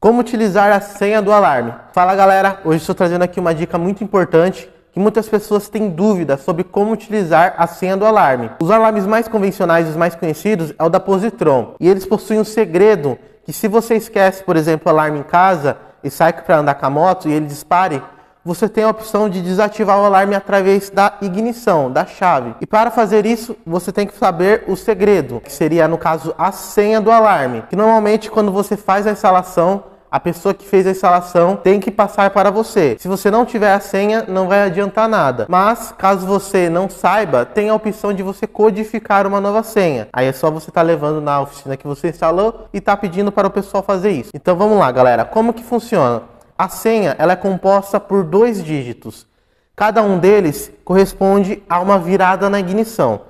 Como utilizar a senha do alarme? Fala galera, hoje estou trazendo aqui uma dica muito importante que muitas pessoas têm dúvidas sobre como utilizar a senha do alarme. Os alarmes mais convencionais, os mais conhecidos, é o da Positron. E eles possuem um segredo que, se você esquece, por exemplo, o alarme em casa e sai para andar com a moto e ele dispare, você tem a opção de desativar o alarme através da ignição, da chave. E para fazer isso, você tem que saber o segredo, que seria, no caso, a senha do alarme. Que normalmente, quando você faz a instalação, a pessoa que fez a instalação tem que passar para você. Se você não tiver a senha, não vai adiantar nada. Mas, caso você não saiba, tem a opção de você codificar uma nova senha. Aí é só você estar levando na oficina que você instalou e tá pedindo para o pessoal fazer isso. Então vamos lá, galera. Como que funciona? A senha, ela é composta por 2 dígitos. Cada um deles corresponde a uma virada na ignição.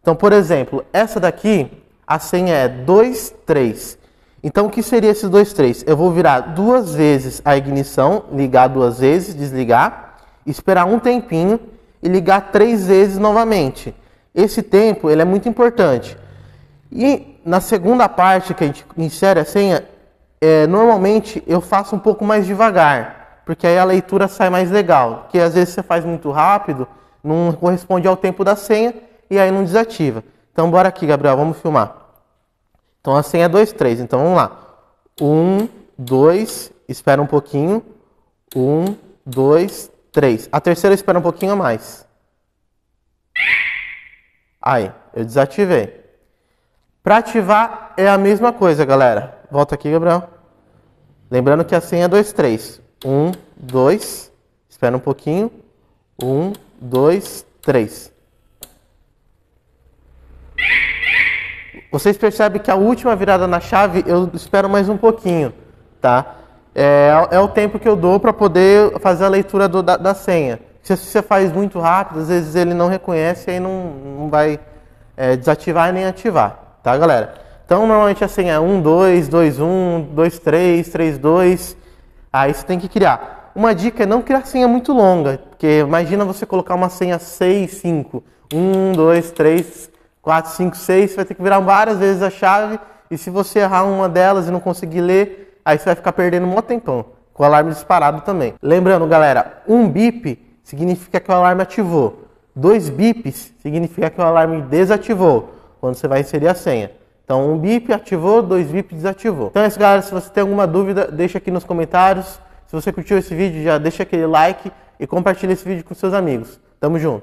Então, por exemplo, essa daqui, a senha é 23. Então, o que seria esse 23? Eu vou virar 2 vezes a ignição, ligar 2 vezes, desligar, esperar um tempinho e ligar 3 vezes novamente. Esse tempo, ele é muito importante. E na segunda parte que a gente insere a senha, normalmente eu faço um pouco mais devagar, porque aí a leitura sai mais legal. Porque às vezes você faz muito rápido, não corresponde ao tempo da senha e aí não desativa. Então, bora aqui, Gabriel, vamos filmar. Então a senha é 23, então vamos lá. 1, 2, espera um pouquinho. 1, 2, 3. A terceira espera um pouquinho a mais. Aí, eu desativei. Para ativar é a mesma coisa, galera. Volta aqui, Gabriel. Lembrando que a senha é 23. 1, 2, espera um pouquinho. 1, 2, 3. Vocês percebem que a última virada na chave eu espero mais um pouquinho, tá? É o tempo que eu dou para poder fazer a leitura da senha. Se você faz muito rápido, às vezes ele não reconhece e aí não vai desativar nem ativar, tá, galera? Então, normalmente a senha é 1, 2, 2, 1, 2, 3, 3, 2. Aí você tem que criar. Uma dica é não criar senha muito longa, porque imagina você colocar uma senha 6, 5. 1, 2, 3... 4, 5, 6, você vai ter que virar várias vezes a chave e se você errar uma delas e não conseguir ler, aí você vai ficar perdendo um maior tempão, com o alarme disparado também. Lembrando, galera, 1 bip significa que o alarme ativou, 2 bips significa que o alarme desativou, quando você vai inserir a senha. Então, 1 bip ativou, 2 bip desativou. Então é isso, galera. Se você tem alguma dúvida, deixa aqui nos comentários. Se você curtiu esse vídeo, já deixa aquele like e compartilha esse vídeo com seus amigos. Tamo junto!